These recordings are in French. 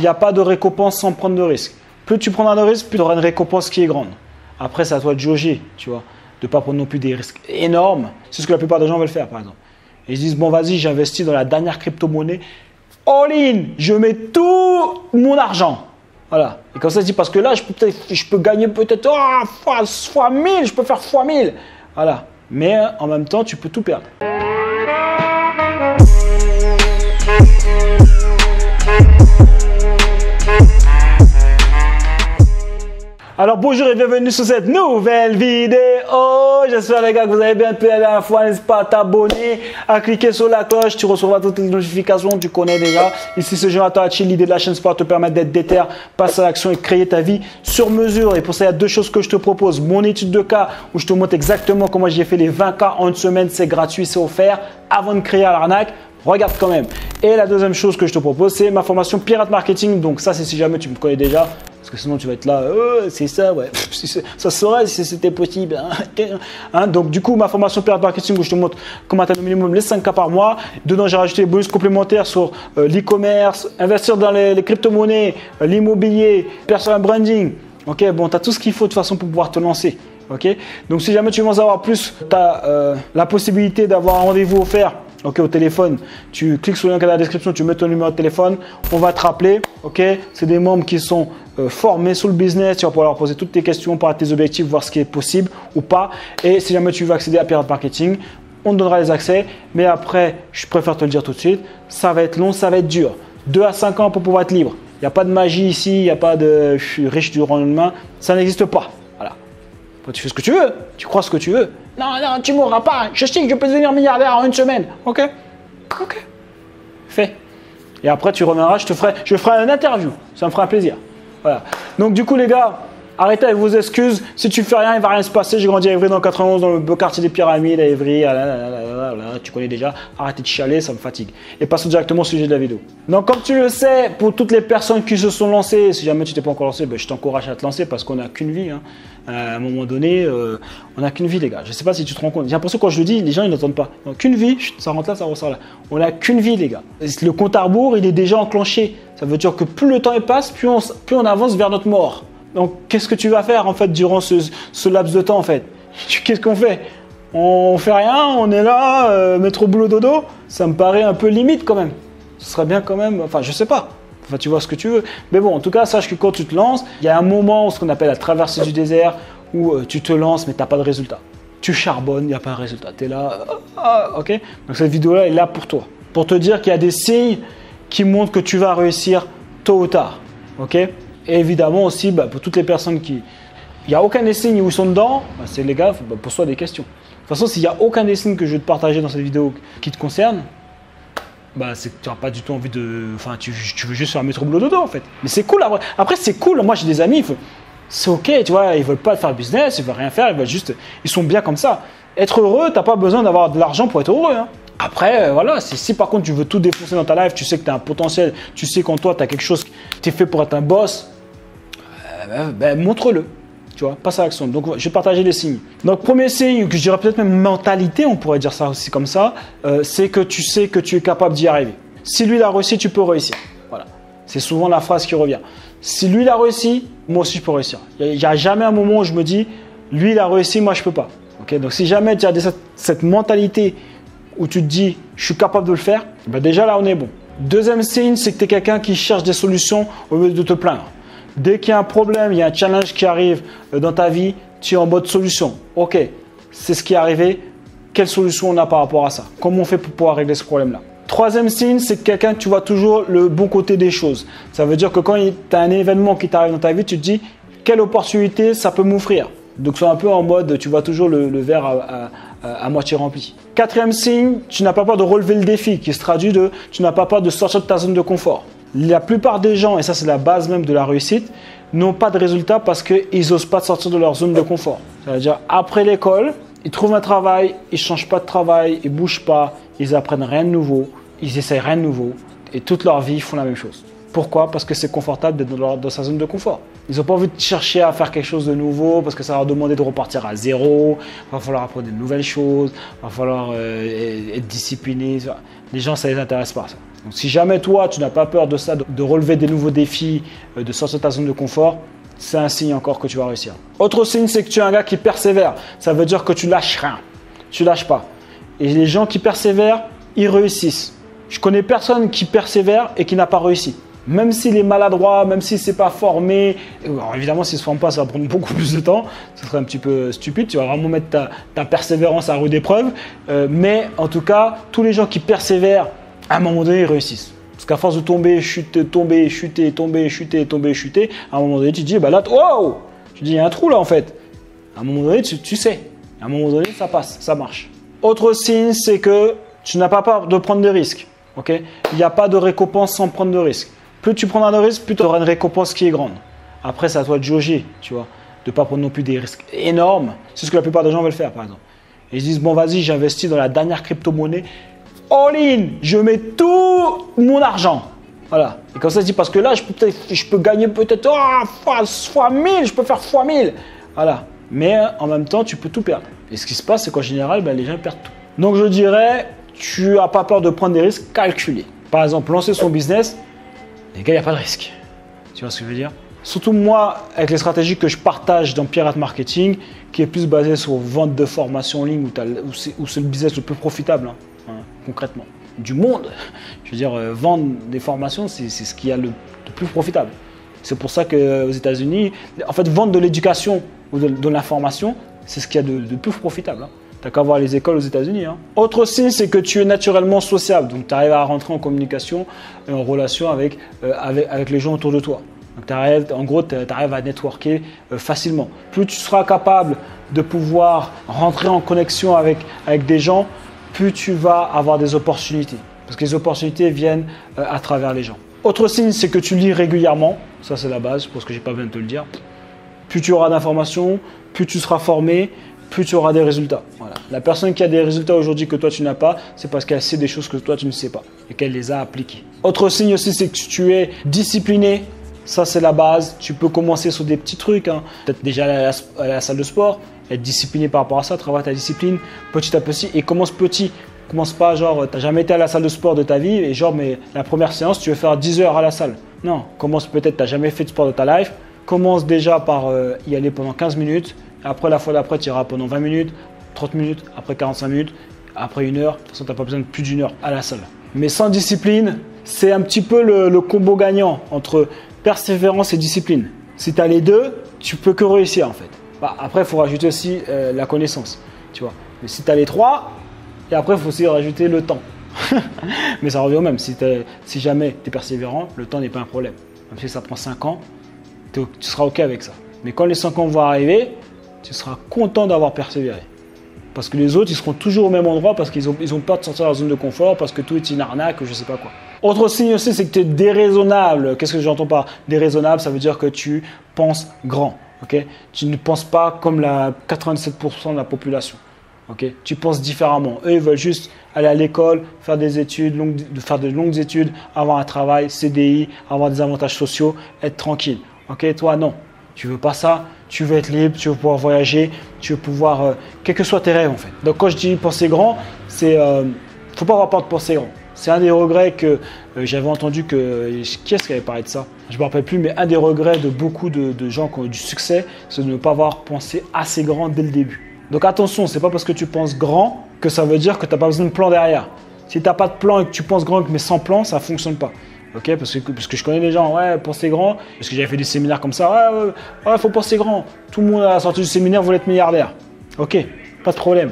il n'y a pas de récompense sans prendre de risque. Plus tu prendras de risques, plus tu auras une récompense qui est grande. Après, c'est à toi de jauger, tu vois, de ne pas prendre non plus des risques énormes. C'est ce que la plupart des gens veulent faire, par exemple. Ils se disent, bon, vas-y, j'investis dans la dernière crypto-monnaie. All in, je mets tout mon argent. Voilà. Et comme ça, je dis, parce que là, je peux gagner peut-être fois 1000, je peux faire fois 1000. Voilà. Mais en même temps, tu peux tout perdre. Alors bonjour et bienvenue sur cette nouvelle vidéo. J'espère les gars que vous avez bien pu aller à la fois. N'hésite pas à t'abonner, à cliquer sur la cloche. Tu recevras toutes les notifications, tu connais déjà. Ici c'est Jonathan Hatchi, l'idée de la chaîne Sport te permettre d'être déter, passer à l'action et créer ta vie sur mesure. Et pour ça il y a deux choses que je te propose. Mon étude de cas où je te montre exactement comment j'ai fait les 20 cas en une semaine. C'est gratuit, c'est offert. Avant de créer à l'arnaque, regarde quand même. Et la deuxième chose que je te propose, c'est ma formation Pirate Marketing. Donc ça, c'est si jamais tu me connais déjà, parce que sinon tu vas être là, c'est ça, ouais, ça serait si c'était possible. Hein, donc du coup, ma formation Pirate Marketing où je te montre comment atteindre au minimum les 5K par mois. Dedans, j'ai rajouté des bonus complémentaires sur l'e-commerce, investir dans les crypto-monnaies, l'immobilier, personal branding. Ok, bon, tu as tout ce qu'il faut de toute façon pour pouvoir te lancer. Ok, donc si jamais tu veux en savoir plus, tu as la possibilité d'avoir un rendez-vous offert. Ok, au téléphone, tu cliques sur le lien qui est dans la description, tu mets ton numéro de téléphone, on va te rappeler. Ok, c'est des membres qui sont formés sur le business, tu vas pouvoir leur poser toutes tes questions par tes objectifs, voir ce qui est possible ou pas. Et si jamais tu veux accéder à Pirate Marketing, on te donnera les accès. Mais après, je préfère te le dire tout de suite, ça va être long, ça va être dur. 2 à 5 ans pour pouvoir être libre. Il n'y a pas de magie ici, il n'y a pas de je suis riche du lendemain, ça n'existe pas. Voilà. Après, tu fais ce que tu veux, tu crois ce que tu veux. Non, non, tu mourras pas. Je sais que je peux devenir milliardaire en une semaine. Ok, ok, fais. Et après, tu reviendras, je ferai une interview. Ça me fera un plaisir. Voilà. Donc, du coup, les gars, arrêtez avec vos excuses. Si tu fais rien, il ne va rien se passer. J'ai grandi à Evry dans le 91, dans le beau quartier des Pyramides, à Evry. Tu connais déjà. Arrêtez de chialer, ça me fatigue. Et passons directement au sujet de la vidéo. Donc, comme tu le sais, pour toutes les personnes qui se sont lancées, si jamais tu t'es pas encore lancé, ben, je t'encourage à te lancer parce qu'on n'a qu'une vie. Hein. À un moment donné, on n'a qu'une vie, les gars. Je ne sais pas si tu te rends compte. J'ai l'impression que quand je le dis, les gens ils n'entendent pas. Qu'une vie, ça rentre là, ça ressort là. On n'a qu'une vie, les gars. Le compte à rebours, il est déjà enclenché. Ça veut dire que plus le temps passe, plus on avance vers notre mort. Donc, qu'est-ce que tu vas faire en fait durant ce laps de temps en fait? Qu'est-ce qu'on fait? On fait rien, on est là, mettre au boulot dodo. Ça me paraît un peu limite quand même. Ce serait bien quand même, enfin je sais pas. Enfin, tu vois ce que tu veux. Mais bon, en tout cas, sache que quand tu te lances, il y a un moment, ce qu'on appelle la traversée du désert, où tu te lances mais tu n'as pas de résultat. Tu charbonnes, il n'y a pas de résultat. Tu es là, ok? Donc cette vidéo-là est là pour toi. Pour te dire qu'il y a des signes qui montrent que tu vas réussir tôt ou tard, ok? Et évidemment aussi, bah, pour toutes les personnes qui… Il n'y a aucun des signes où ils sont dedans, bah, c'est les gars, bah, pose-toi des questions. De toute façon, s'il n'y a aucun des signes que je vais te partager dans cette vidéo qui te concerne, bah, c'est que tu n'as pas du tout envie de… Enfin, tu veux juste faire un métro boulot dodo en fait. Mais c'est cool, après c'est cool, moi j'ai des amis, c'est ok, tu vois, ils ne veulent pas faire business, ils ne veulent rien faire, ils veulent juste… Ils sont bien comme ça. Être heureux, tu n'as pas besoin d'avoir de l'argent pour être heureux. Hein. Après, voilà, si par contre tu veux tout défoncer dans ta life, tu sais que tu as un potentiel, tu sais qu'en toi, tu as quelque chose, tu es fait pour être un boss, ben, montre-le, tu vois, passe à l'action. Donc, je vais partager les signes. Donc, premier signe, que je dirais peut-être même mentalité, on pourrait dire ça aussi comme ça, c'est que tu sais que tu es capable d'y arriver. Si lui, il a réussi, tu peux réussir. Voilà, c'est souvent la phrase qui revient. Si lui, il a réussi, moi aussi, je peux réussir. Il n'y a jamais un moment où je me dis, lui, il a réussi, moi, je ne peux pas. Okay, donc, si jamais tu as cette mentalité où tu te dis, je suis capable de le faire, ben déjà là, on est bon. Deuxième signe, c'est que tu es quelqu'un qui cherche des solutions au lieu de te plaindre. Dès qu'il y a un problème, il y a un challenge qui arrive dans ta vie, tu es en mode solution. Ok, c'est ce qui est arrivé. Quelle solution on a par rapport à ça? Comment on fait pour pouvoir régler ce problème-là? Troisième signe, c'est que quelqu'un, tu vois toujours le bon côté des choses. Ça veut dire que quand tu as un événement qui t'arrive dans ta vie, tu te dis, quelle opportunité ça peut m'offrir? Donc, sois un peu en mode, tu vois toujours le verre à moitié rempli. Quatrième signe, tu n'as pas peur de relever le défi, qui se traduit de tu n'as pas peur de sortir de ta zone de confort. La plupart des gens, et ça c'est la base même de la réussite, n'ont pas de résultats parce qu'ils n'osent pas sortir de leur zone de confort. C'est-à-dire après l'école, ils trouvent un travail, ils ne changent pas de travail, ils ne bougent pas, ils apprennent rien de nouveau, ils essayent rien de nouveau et toute leur vie ils font la même chose. Pourquoi? Parce que c'est confortable d'être dans sa zone de confort. Ils n'ont pas envie de chercher à faire quelque chose de nouveau parce que ça va leur demander de repartir à zéro, il va falloir apprendre de nouvelles choses, il va falloir être discipliné. les gens, ça ne les intéresse pas. Donc, si jamais toi, tu n'as pas peur de ça, de relever des nouveaux défis, de sortir de ta zone de confort, c'est un signe encore que tu vas réussir. Autre signe, c'est que tu es un gars qui persévère. Ça veut dire que tu lâches rien. Tu lâches pas. Et les gens qui persévèrent, ils réussissent. Je connais personne qui persévère et qui n'a pas réussi. Même s'il est maladroit, même s'il ne s'est pas formé. Alors évidemment, s'il ne se forme pas, ça va prendre beaucoup plus de temps. Ce serait un petit peu stupide. Tu vas vraiment mettre ta persévérance à rude épreuve. Mais en tout cas, tous les gens qui persévèrent, à un moment donné, ils réussissent. Parce qu'à force de tomber, chuter, tomber, chuter, tomber, chuter, tomber, chuter, à un moment donné, tu te dis, bah là, wow, tu dis, il y a un trou là en fait. À un moment donné, tu sais. À un moment donné, ça passe, ça marche. Autre signe, c'est que tu n'as pas peur de prendre des risques. Okay ? Il n'y a pas de récompense sans prendre de risques. Plus tu prendras de risques, plus tu auras une récompense qui est grande. Après, c'est à toi de jauger, tu vois, de ne pas prendre non plus des risques énormes. C'est ce que la plupart des gens veulent faire, par exemple. Ils se disent, bon, vas-y, j'investis dans la dernière crypto-monnaie. All in, je mets tout mon argent. Voilà. Et comme ça, je dis, parce que là, je peux gagner peut-être fois 1000, je peux faire fois 1000. Voilà. Mais en même temps, tu peux tout perdre. Et ce qui se passe, c'est qu'en général, ben, les gens perdent tout. Donc, je dirais, tu n'as pas peur de prendre des risques calculés. Par exemple, lancer son business, les gars, il n'y a pas de risque. Tu vois ce que je veux dire? Surtout moi, avec les stratégies que je partage dans Pirate Marketing, qui est plus basée sur vente de formation en ligne, où c'est le business le plus profitable, concrètement, du monde. Je veux dire, vendre des formations, c'est ce qu'il y a de plus profitable. C'est pour ça qu'aux États-Unis, en fait, vendre de l'éducation ou de l'information, c'est ce qu'il y a de plus profitable. T'as qu'à voir les écoles aux États-Unis. Autre signe, c'est que tu es naturellement sociable. Donc, tu arrives à rentrer en communication et en relation avec les gens autour de toi. Donc, en gros, tu arrives à networker facilement. Plus tu seras capable de pouvoir rentrer en connexion avec des gens, plus tu vas avoir des opportunités. Parce que les opportunités viennent à travers les gens. Autre signe, c'est que tu lis régulièrement. Ça, c'est la base, parce que j'ai pas besoin de te le dire. Plus tu auras d'informations, plus tu seras formé, plus tu auras des résultats. Voilà. La personne qui a des résultats aujourd'hui que toi tu n'as pas, c'est parce qu'elle sait des choses que toi tu ne sais pas et qu'elle les a appliquées. Autre signe aussi, c'est que tu es discipliné. Ça, c'est la base. Tu peux commencer sur des petits trucs. Peut-être déjà aller à la salle de sport, être discipliné par rapport à ça, travailler ta discipline petit à petit et commence petit. Commence pas genre, t'as jamais été à la salle de sport de ta vie et genre, mais la première séance, tu veux faire 10 heures à la salle. Non, commence peut-être, t'as jamais fait de sport de ta life. Commence déjà par y aller pendant 15 minutes. Après, la fois d'après, tu iras pendant 20 minutes, 30 minutes, après 45 minutes, après 1 heure. De toute façon, tu n'as pas besoin de plus d'1 heure à la salle. Mais sans discipline, c'est un petit peu le combo gagnant entre persévérance et discipline. Si tu as les deux, tu peux que réussir en fait. Bah, après, il faut rajouter aussi la connaissance, tu vois. Mais si tu as les trois, et après, il faut aussi rajouter le temps. Mais ça revient au même. Si jamais tu es persévérant, le temps n'est pas un problème. Même si ça prend 5 ans, tu seras OK avec ça. Mais quand les 5 ans vont arriver, tu seras content d'avoir persévéré. Parce que les autres, ils seront toujours au même endroit parce qu'ils ont peur de sortir de leur zone de confort, parce que tout est une arnaque, je ne sais pas quoi. Autre signe aussi, c'est que tu es déraisonnable. Qu'est-ce que j'entends par déraisonnable? Ça veut dire que tu penses grand. Okay, tu ne penses pas comme 87% de la population. Okay, tu penses différemment. Eux, ils veulent juste aller à l'école, faire des études, faire de longues études, avoir un travail, CDI, avoir des avantages sociaux, être tranquille. Okay, toi, non. Tu veux pas ça, tu veux être libre, tu veux pouvoir voyager, tu veux pouvoir, quels que soient tes rêves en fait. Donc quand je dis penser grand, c'est, faut pas avoir peur de penser grand. C'est un des regrets que j'avais entendu que, qui est-ce qui avait parlé de ça? Je me rappelle plus, mais un des regrets de beaucoup de gens qui ont eu du succès, c'est de ne pas avoir pensé assez grand dès le début. Donc attention, c'est pas parce que tu penses grand que ça veut dire que tu n'as pas besoin de plan derrière. Si tu n'as pas de plan et que tu penses grand mais sans plan, ça ne fonctionne pas. Okay, parce que je connais les gens, ouais, penser grand, parce que j'avais fait des séminaires comme ça, ouais, faut penser grand. Tout le monde à la sortie du séminaire voulait être milliardaire. Ok, pas de problème.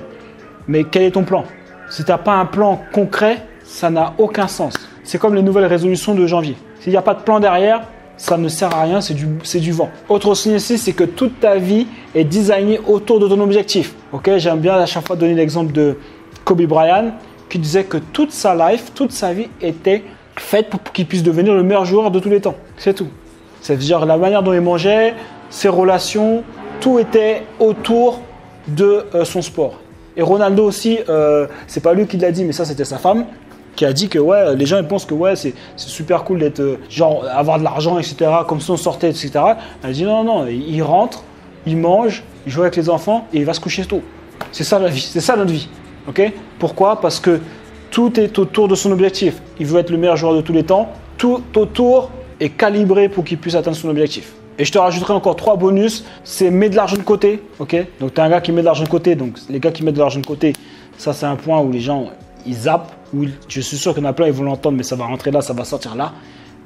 Mais quel est ton plan? Si tu n'as pas un plan concret, ça n'a aucun sens. C'est comme les nouvelles résolutions de janvier. S'il n'y a pas de plan derrière, ça ne sert à rien, c'est du vent. Autre signe aussi, c'est que toute ta vie est designée autour de ton objectif. Ok, j'aime bien à chaque fois donner l'exemple de Kobe Bryant qui disait que toute sa life, toute sa vie était faite pour qu'il puisse devenir le meilleur joueur de tous les temps. C'est tout. C'est-à-dire la manière dont il mangeait, ses relations, tout était autour de son sport. Et Ronaldo aussi, c'est pas lui qui l'a dit, mais ça c'était sa femme qui a dit que ouais, les gens ils pensent que ouais, c'est super cool d'être genre avoir de l'argent, etc. Comme si on sortait, etc. Elle a dit non, il rentre, il mange, il joue avec les enfants et il va se coucher tôt. C'est ça la vie, c'est ça notre vie. Ok ? Pourquoi ? Parce que Tout est autour de son objectif. Il veut être le meilleur joueur de tous les temps. Tout autour est calibré pour qu'il puisse atteindre son objectif. Et je te rajouterai encore 3 bonus. C'est mets de l'argent de côté. Okay, donc tu as un gars qui met de l'argent de côté. Donc les gars qui mettent de l'argent de côté, ça c'est un point où les gens ils zappent. Où je suis sûr qu'il y en a plein, ils vont l'entendre, mais ça va rentrer là, ça va sortir là.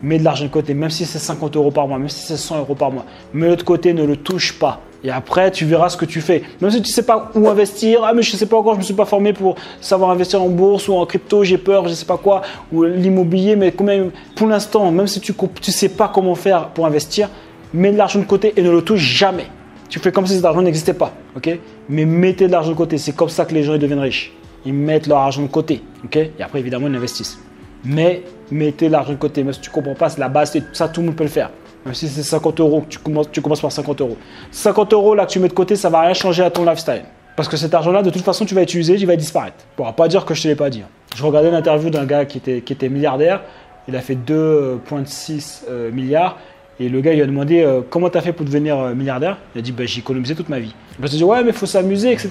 Mets de l'argent de côté, même si c'est 50 euros par mois, même si c'est 100 euros par mois. Mets-le de côté, ne le touche pas. Et après, tu verras ce que tu fais. Même si tu ne sais pas où investir, ah mais je ne sais pas encore, je ne me suis pas formé pour savoir investir en bourse ou en crypto, j'ai peur, je ne sais pas quoi, ou l'immobilier, mais quand même, pour l'instant, même si tu ne sais pas comment faire pour investir, mets de l'argent de côté et ne le touche jamais. Tu fais comme si cet argent n'existait pas, ok? Mais mettez de l'argent de côté, c'est comme ça que les gens ils deviennent riches. Ils mettent leur argent de côté, ok? Et après, évidemment, ils investissent. Mais mettez l'argent de côté, même si tu ne comprends pas, c'est la base, ça tout le monde peut le faire. Même si c'est 50 euros, tu commences par 50 euros. 50 euros là que tu mets de côté, ça ne va rien changer à ton lifestyle. Parce que cet argent-là, de toute façon, tu vas l'utiliser, il va disparaître. Bon, on va pas dire que je ne te l'ai pas dit. Je regardais une interview d'un gars qui était milliardaire, il a fait 2,6 milliards. Et le gars, il lui a demandé comment tu as fait pour devenir milliardaire. Il a dit bah, j'ai économisé toute ma vie. Je me suis dit ouais, mais il faut s'amuser, etc.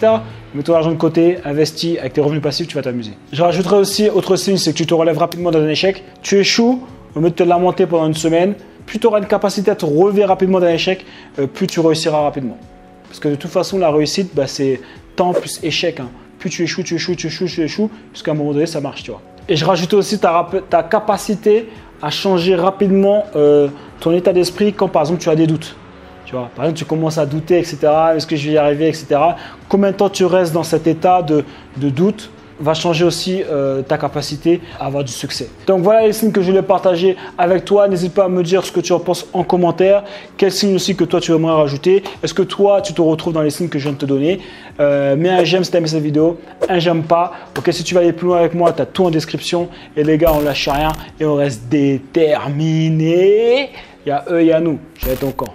Mets ton argent de côté, investis avec tes revenus passifs, tu vas t'amuser. Je rajouterai aussi autre signe, c'est que tu te relèves rapidement d'un échec. Tu échoues, au lieu de te lamenter pendant une semaine, plus tu auras une capacité à te relever rapidement d'un échec, plus tu réussiras rapidement. Parce que de toute façon, la réussite, bah, c'est temps plus échec. Hein. Plus tu échoues, jusqu'à un moment donné, ça marche, tu vois. Et je rajoute aussi ta capacité à changer rapidement ton état d'esprit quand par exemple tu as des doutes. Tu vois, par exemple tu commences à douter, etc. Est-ce que je vais y arriver, etc. Combien de temps tu restes dans cet état de doute va changer aussi ta capacité à avoir du succès. Donc voilà les signes que je voulais partager avec toi. N'hésite pas à me dire ce que tu en penses en commentaire. Quels signes aussi que toi tu aimerais rajouter. Est-ce que toi tu te retrouves dans les signes que je viens de te donner? Mets un j'aime si tu as aimé cette vidéo, un j'aime pas. Ok, si tu vas aller plus loin avec moi, tu as tout en description. Et les gars, on lâche rien et on reste déterminés. Il y a eux, il y a nous. Je vais être au camp.